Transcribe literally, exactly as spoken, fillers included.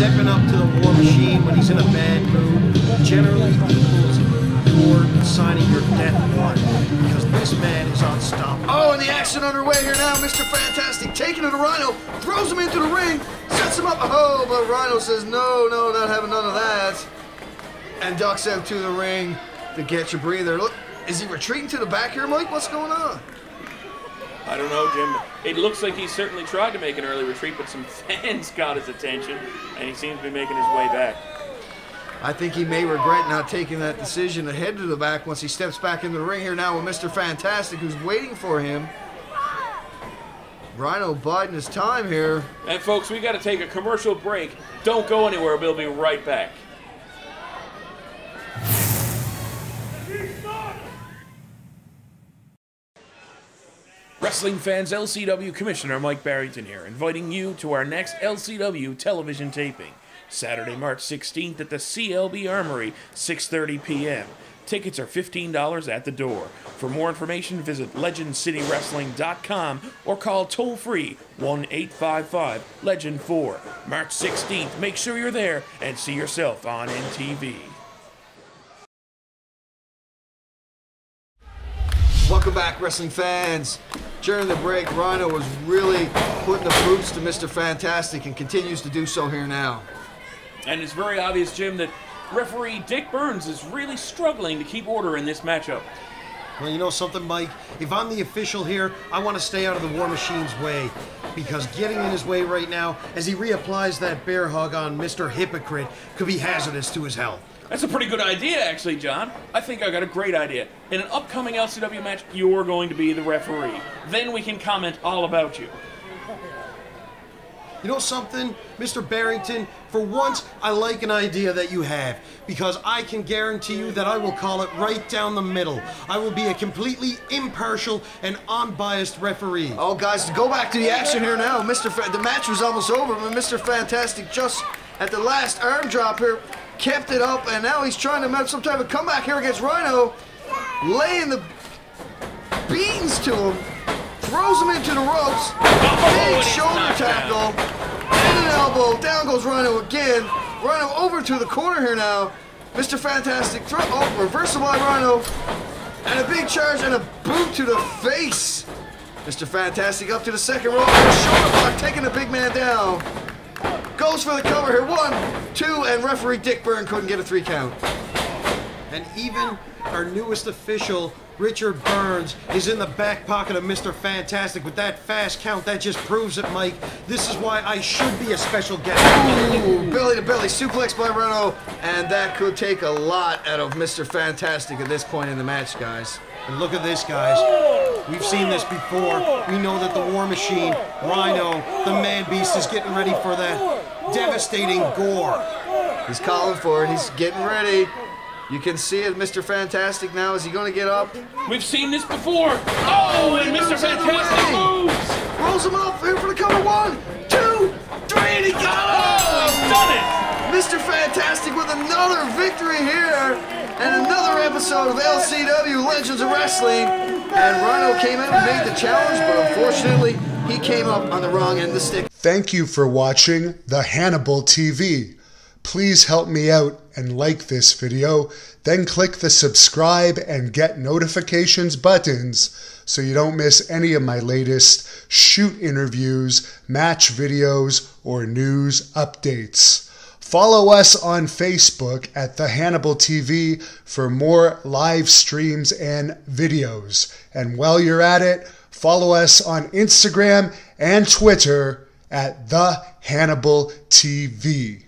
stepping up to the War Machine when he's in a bad mood generally equals or signing your death warrant, because this man is unstoppable. Oh, and the action underway here now. Mister Fantastic taking it to Rhino, throws him into the ring, sets him up. Oh, but Rhino says, no, no, not having none of that. And ducks out to the ring to get your breather. Look, is he retreating to the back here, Mike? What's going on? I don't know, Jim. It looks like he certainly tried to make an early retreat, but some fans got his attention, and he seems to be making his way back. I think he may regret not taking that decision to head to the back once he steps back into the ring here now with Mister Fantastic, who's waiting for him. Rhino biding his time here. And folks, we got to take a commercial break. Don't go anywhere. We'll be right back. Wrestling fans, L C W Commissioner Mike Barrington here, inviting you to our next L C W television taping. Saturday, March sixteenth at the C L B Armory, six thirty p m Tickets are fifteen dollars at the door. For more information, visit Legend City Wrestling dot com or call toll-free one eight five five legend four. March sixteenth, make sure you're there and see yourself on M T V. Welcome back, wrestling fans. During the break, Rhino was really putting the boots to Mister Fantastic and continues to do so here now. And it's very obvious, Jim, that referee Dick Burns is really struggling to keep order in this matchup. Well, you know something, Mike? If I'm the official here, I want to stay out of the War Machine's way, because getting in his way right now, as he reapplies that bear hug on Mister Hypocrite, could be hazardous to his health. That's a pretty good idea, actually, John. I think I got a great idea. In an upcoming L C W match, you're going to be the referee. Then we can comment all about you. You know something, Mister Barrington? For once, I like an idea that you have, because I can guarantee you that I will call it right down the middle. I will be a completely impartial and unbiased referee. Oh, guys, to go back to the action here now. Mister Fa- the match was almost over, but Mister Fantastic just at the last arm drop here kept it up, and now he's trying to make some type of comeback here against Rhino, laying the beans to him. Throws him into the ropes, big oh, shoulder tackle, and an elbow. Down goes Rhino again. Rhino over to the corner here now. Mister Fantastic, throw, oh, reversal by Rhino, and a big charge and a boot to the face. Mister Fantastic up to the second rope, shoulder block, taking the big man down. Goes for the cover here, one, two, and referee Dick Burns couldn't get a three count. And even our newest official, Richard Burns, is in the back pocket of Mister Fantastic with that fast count. That just proves it, Mike. This is why I should be a special guest. Ooh, belly to belly suplex by Rhino, and that could take a lot out of Mister Fantastic at this point in the match, guys. And look at this, guys. We've seen this before. We know that the War Machine, Rhino, the Man-Beast, is getting ready for that devastating gore. He's calling for it. He's getting ready. You can see it, Mister Fantastic now. Is he gonna get up? We've seen this before. Oh, and Mister Fantastic moves! Rolls him up, here for the cover. One, two, three, and he got it! Oh, he's done it! Mister Fantastic with another victory here, and another episode of L C W Legends of Wrestling. And Rhino came out and made the challenge, but unfortunately, he came up on the wrong end of the stick. Thank you for watching The Hannibal T V. Please help me out and like this video, then click the subscribe and get notifications buttons so you don't miss any of my latest shoot interviews, match videos, or news updates. Follow us on Facebook at The Hannibal T V for more live streams and videos. And while you're at it, follow us on Instagram and Twitter at The Hannibal T V.